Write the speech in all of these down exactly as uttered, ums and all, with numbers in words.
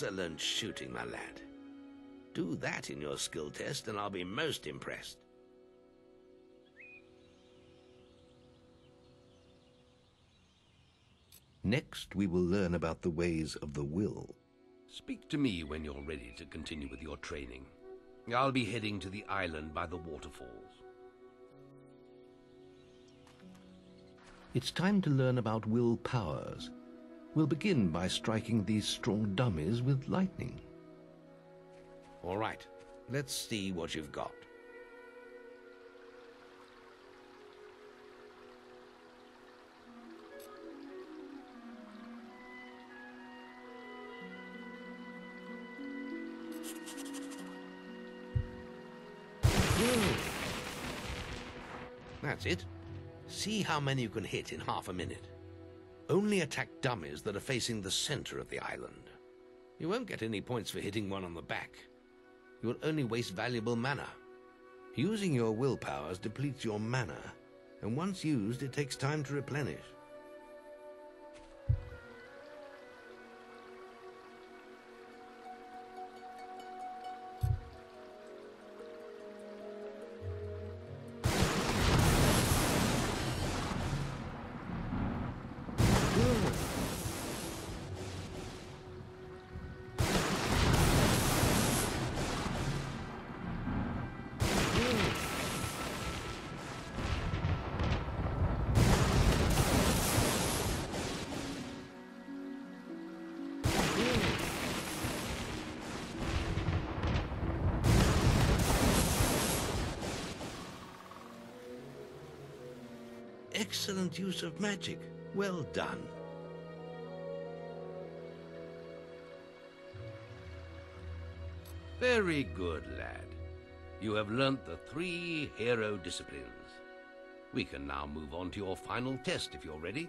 Excellent shooting, my lad. Do that in your skill test, and I'll be most impressed. Next, we will learn about the ways of the will. Speak to me when you're ready to continue with your training. I'll be heading to the island by the waterfalls. It's time to learn about will powers. We'll begin by striking these straw dummies with lightning. All right, let's see what you've got. That's it. See how many you can hit in half a minute. Only attack dummies that are facing the center of the island. You won't get any points for hitting one on the back. You will only waste valuable mana. Using your will powers depletes your mana, and once used, it takes time to replenish. Excellent use of magic. Well done. Very good, lad. You have learnt the three hero disciplines. We can now move on to your final test if you're ready.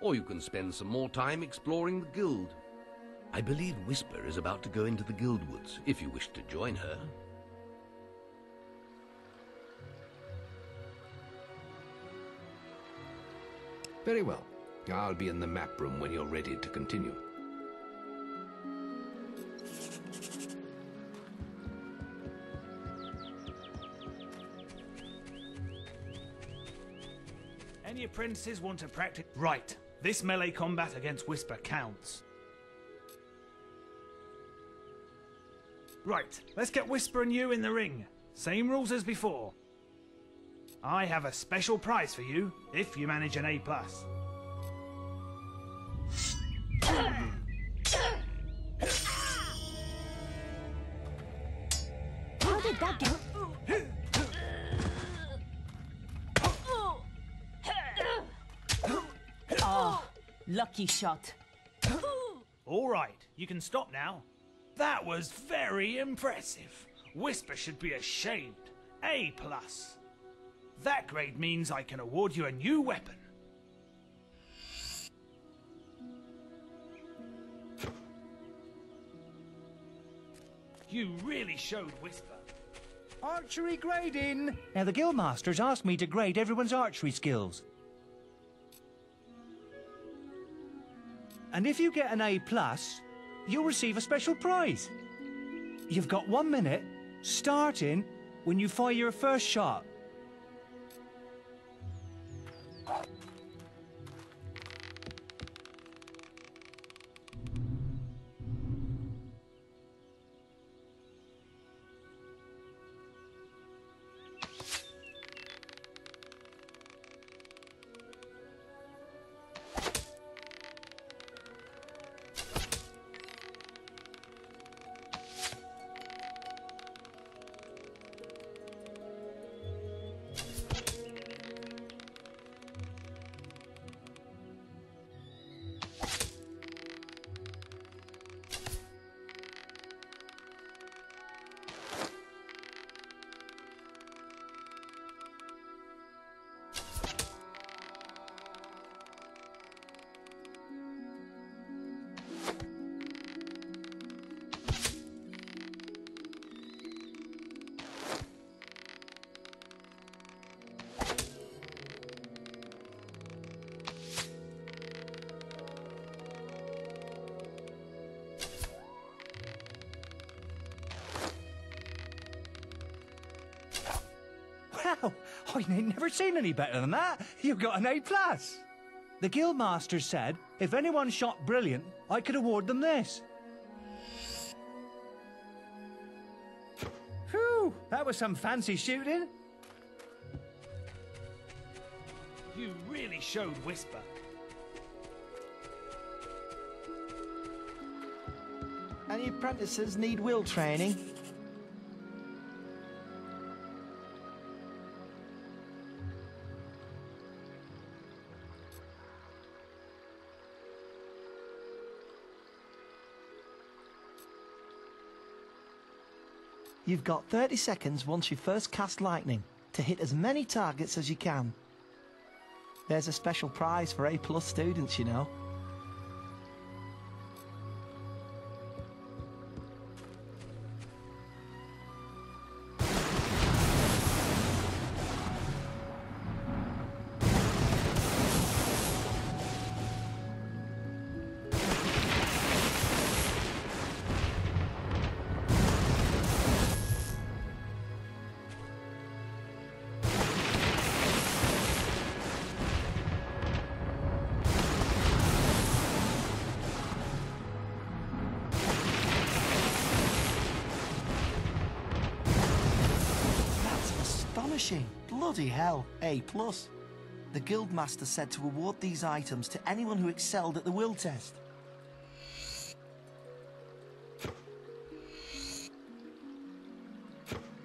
Or you can spend some more time exploring the guild. I believe Whisper is about to go into the Guild Woods if you wish to join her. Very well. I'll be in the map room when you're ready to continue. Any apprentices want to practice? Right. This melee combat against Whisper counts. Right. Let's get Whisper and you in the ring. Same rules as before. I have a special prize for you, if you manage an A plus. How did that go? Oh, lucky shot. All right, you can stop now. That was very impressive. Whisper should be ashamed. A plus. That grade means I can award you a new weapon. You really showed Whisper. Archery grading! Now the Guildmaster's asked me to grade everyone's archery skills. And if you get an A plus, you'll receive a special prize. You've got one minute, starting when you fire your first shot. I ain't never seen any better than that. You got an A plus. The Guildmaster said if anyone shot brilliant, I could award them this. Phew, that was some fancy shooting. You really showed Whisper. Any apprentices need will training? You've got thirty seconds once you first cast lightning to hit as many targets as you can. There's a special prize for A plus students, you know. Bloody hell, A plus. The Guildmaster said to award these items to anyone who excelled at the will test.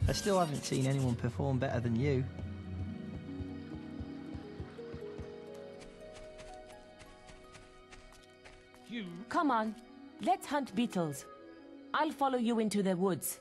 I still haven't seen anyone perform better than you. You... Come on, let's hunt beetles. I'll follow you into the woods.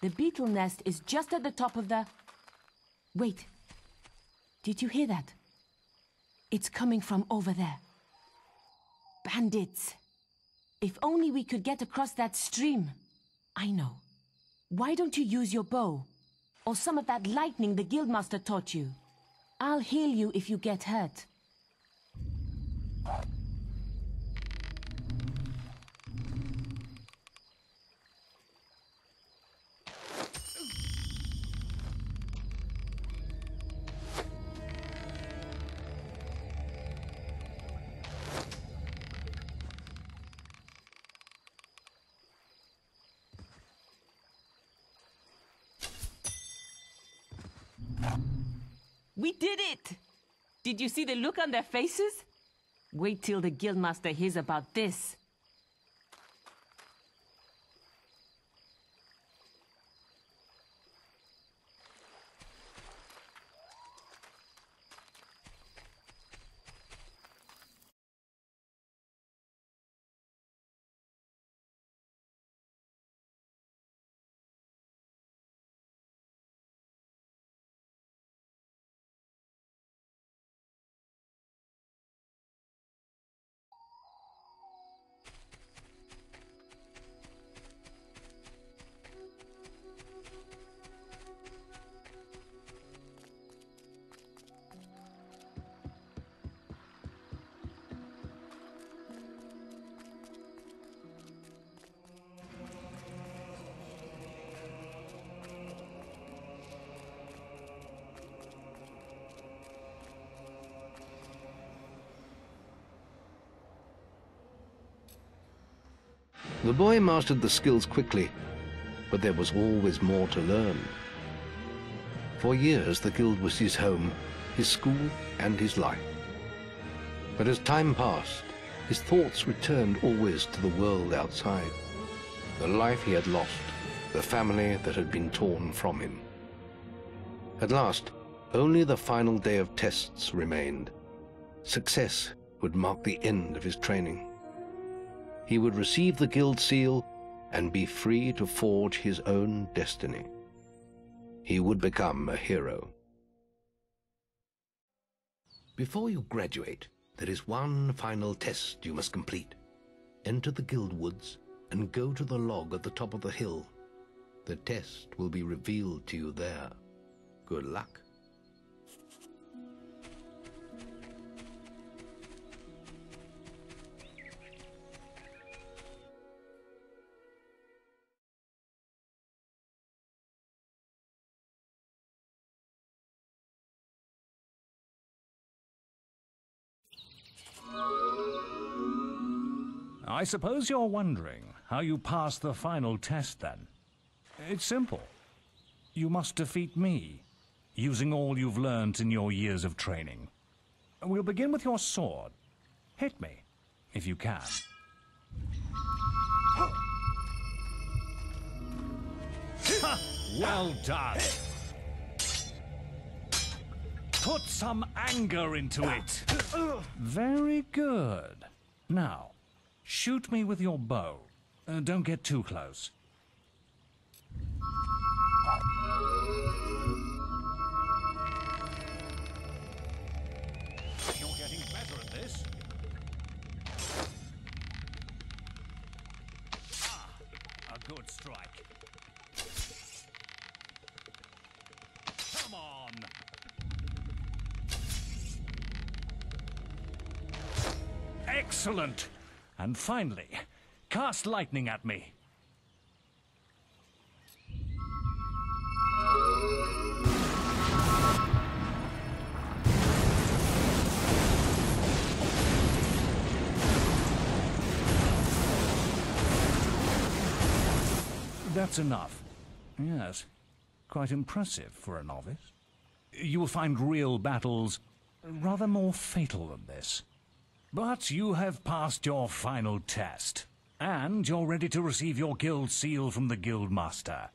The beetle nest is just at the top of the... Wait. Did you hear that? It's coming from over there. Bandits. If only we could get across that stream. I know. Why don't you use your bow? Or some of that lightning the Guildmaster taught you. I'll heal you if you get hurt. We did it! Did you see the look on their faces? Wait till the Guildmaster hears about this. The boy mastered the skills quickly, but there was always more to learn. For years, the Guild was his home, his school, and his life. But as time passed, his thoughts returned always to the world outside, the life he had lost, the family that had been torn from him. At last, only the final day of tests remained. Success would mark the end of his training. He would receive the Guild Seal and be free to forge his own destiny. He would become a hero. Before you graduate, There is one final test you must complete. Enter the Guild Woods and go to the log at the top of the hill. The test will be revealed to you there. Good luck. I suppose you're wondering how you passed the final test, then. It's simple. You must defeat me, using all you've learned in your years of training. We'll begin with your sword. Hit me, if you can. Ha! Well done! Put some anger into it! Very good. Now, shoot me with your bow. Uh, don't get too close. You're getting better at this. Ah, a good strike. Come on. Excellent. And finally, cast lightning at me. That's enough. Yes, quite impressive for a novice. You will find real battles rather more fatal than this. But you have passed your final test, and you're ready to receive your guild seal from the guild master.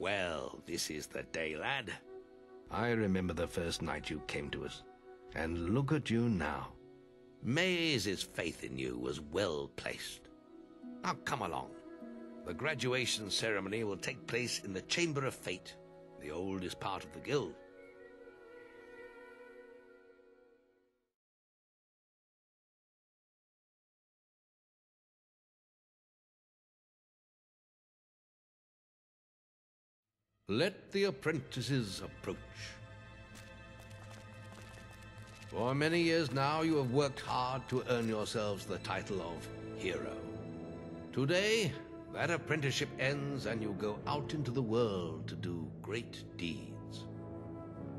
Well, this is the day, lad. I remember the first night you came to us, and look at you now. Maze's faith in you was well placed. Now come along. The graduation ceremony will take place in the Chamber of Fate, the oldest part of the guild. Let the apprentices approach. For many years now, you have worked hard to earn yourselves the title of hero. Today, that apprenticeship ends and you go out into the world to do great deeds.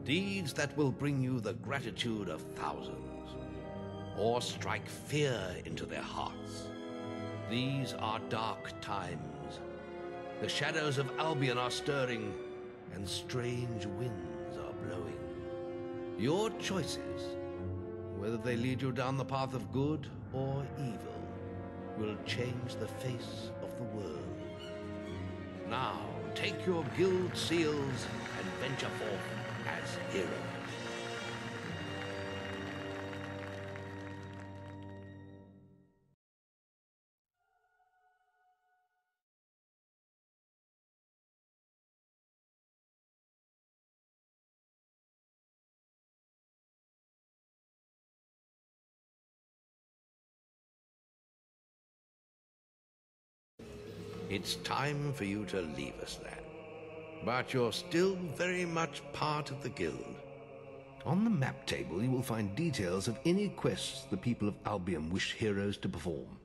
Deeds that will bring you the gratitude of thousands, or strike fear into their hearts. These are dark times. The shadows of Albion are stirring, and strange winds are blowing. Your choices, whether they lead you down the path of good or evil, will change the face of the world. Now, take your guild seals and venture forth as heroes. It's time for you to leave us, lad. But you're still very much part of the guild. On the map table, you will find details of any quests the people of Albion wish heroes to perform.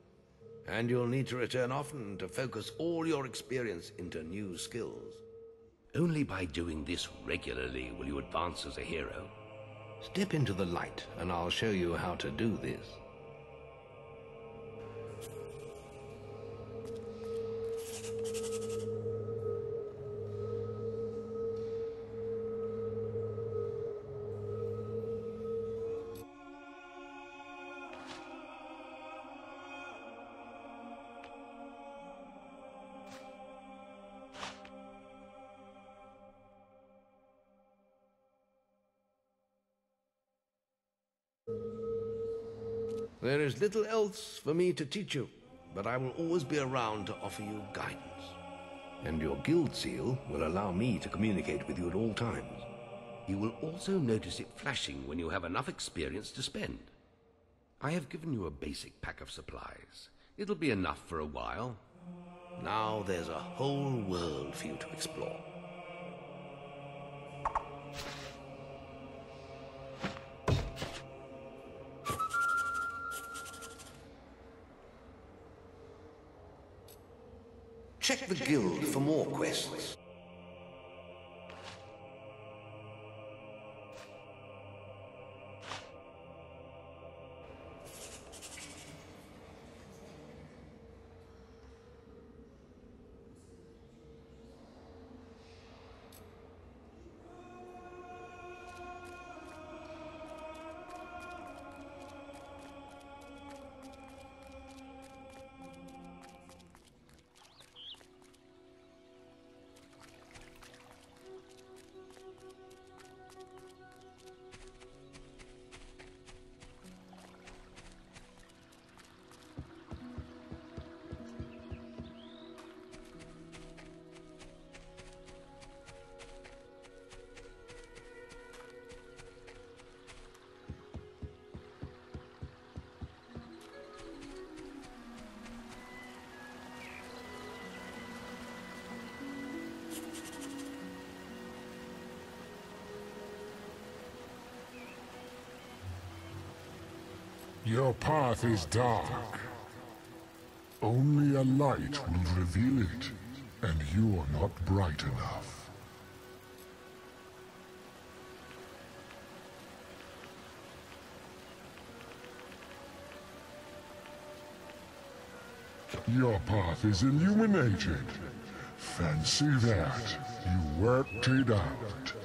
And you'll need to return often to focus all your experience into new skills. Only by doing this regularly will you advance as a hero. Step into the light, and I'll show you how to do this. There is little else for me to teach you, but I will always be around to offer you guidance. And your guild seal will allow me to communicate with you at all times. You will also notice it flashing when you have enough experience to spend. I have given you a basic pack of supplies. It'll be enough for a while. Now there's a whole world for you to explore. Check the guild for more quests. Your path is dark. Only a light will reveal it, and you are not bright enough. Your path is illuminated. Fancy that. You worked it out.